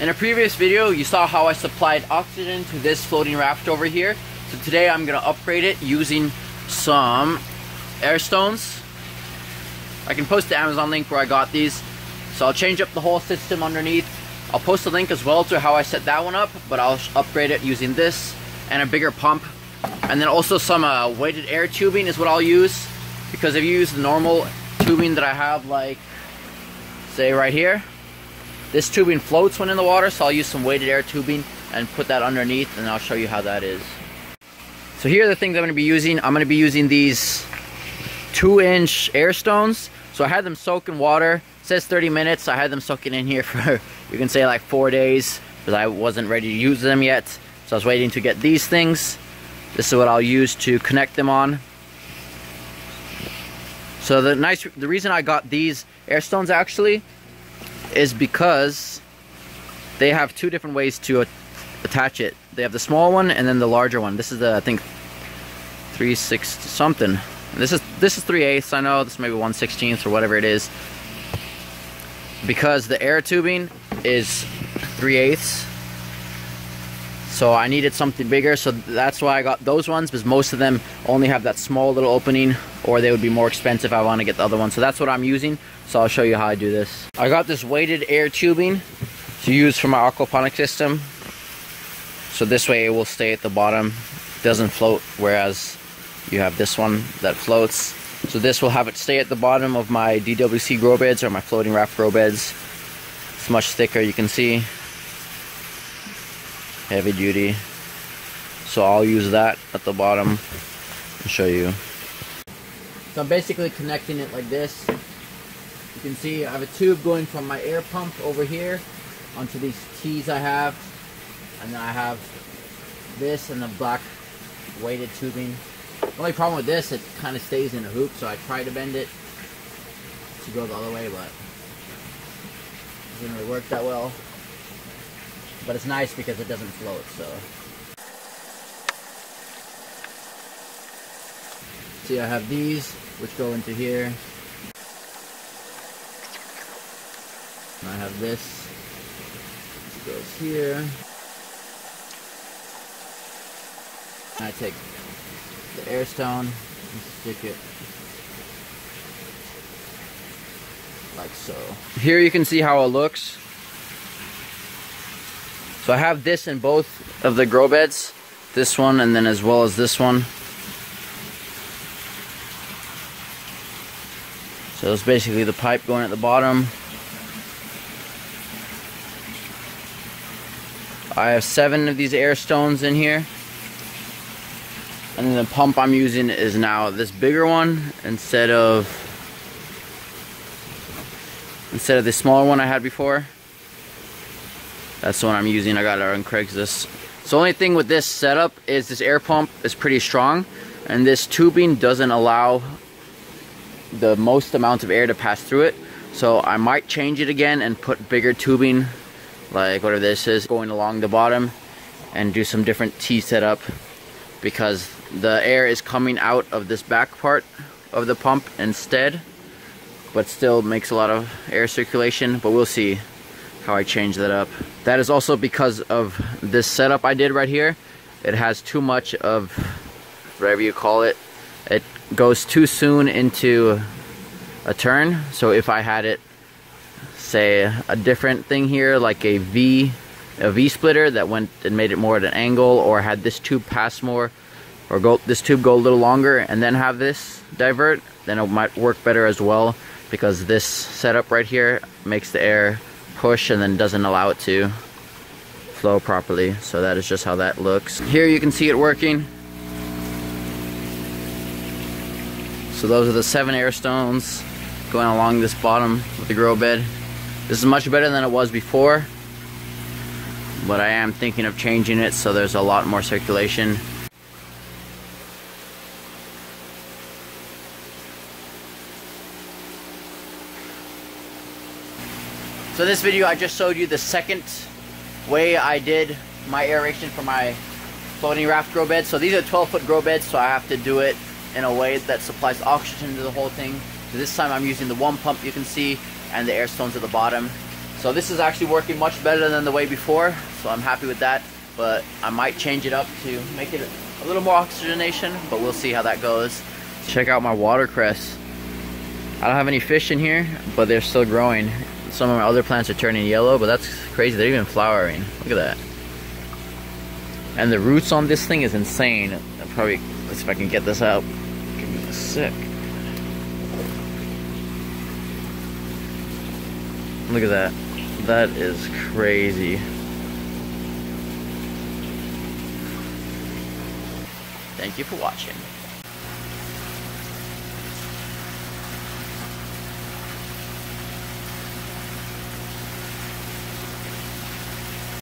In a previous video, you saw how I supplied oxygen to this floating raft over here. So today I'm going to upgrade it using some air stones. I can post the Amazon link where I got these. So I'll change up the whole system underneath. I'll post a link as well to how I set that one up, but I'll upgrade it using this and a bigger pump. And then also some weighted air tubing is what I'll use, because if you use the normal tubing that I have, like say right here, this tubing floats when in the water, so I'll use some weighted air tubing and put that underneath, and I'll show you how that is. So here are the things I'm going to be using. I'm going to be using these 2-inch air stones. So I had them soak in water. It says 30 minutes. I had them soaking in here for, you can say, like 4 days, because I wasn't ready to use them yet. So I was waiting to get these things. This is what I'll use to connect them on. So the reason I got these air stones actually is because they have two different ways to attach it. They have the small one and then the larger one. This is the, I think, 3/6 something. And this is 3/8. I know this may be 1/16 or whatever it is, because the air tubing is 3/8. So I needed something bigger, so that's why I got those ones, because most of them only have that small little opening, or they would be more expensive if I want to get the other one. So that's what I'm using, so I'll show you how I do this. I got this weighted air tubing to use for my aquaponic system. So this way it will stay at the bottom, it doesn't float, whereas you have this one that floats. So this will have it stay at the bottom of my DWC grow beds or my floating raft grow beds. It's much thicker, you can see. Heavy duty. So I'll use that at the bottom and show you. So I'm basically connecting it like this. You can see I have a tube going from my air pump over here onto these T's I have, and then I have this and the black weighted tubing. The only problem with this, it kind of stays in a hoop, so I try to bend it to go the other way, but it didn't really work that well. But it's nice because it doesn't float, so. See, I have these, which go into here. And I have this, which goes here. And I take the air stone and stick it like so. Here you can see how it looks. So I have this in both of the grow beds, this one and then as well as this one. So it's basically the pipe going at the bottom. I have 7 of these air stones in here. And then the pump I'm using is now this bigger one instead of the smaller one I had before. That's the one I'm using. I got it on Craigslist. So the only thing with this setup is this air pump is pretty strong, and this tubing doesn't allow the most amount of air to pass through it. So I might change it again and put bigger tubing, like whatever this is, going along the bottom, and do some different T setup, because the air is coming out of this back part of the pump instead, but still makes a lot of air circulation, but we'll see how I change that up. That is also because of this setup I did right here. It has too much of whatever you call it. It goes too soon into a turn. So if I had it, say, a different thing here, like a V splitter that went and made it more at an angle, or had this tube pass more, or this tube go a little longer and then have this divert, then it might work better as well, because this setup right here makes the air push and then doesn't allow it to flow properly. So that is just how that looks. Here you can see it working. So those are the 7 air stones going along this bottom of the grow bed. This is much better than it was before, but I am thinking of changing it so there's a lot more circulation. So this video I just showed you the second way I did my aeration for my floating raft grow bed. So these are 12-foot grow beds, so I have to do it in a way that supplies oxygen to the whole thing. So this time I'm using the one pump you can see and the air stones at the bottom. So this is actually working much better than the way before, so I'm happy with that, but I might change it up to make it a little more oxygenation, but we'll see how that goes. Check out my watercress. I don't have any fish in here, but they're still growing. Some of my other plants are turning yellow, but that's crazy, they're even flowering. Look at that. And the roots on this thing is insane. I'll probably, if I can get this out, give me a sec. Look at that. That is crazy. Thank you for watching.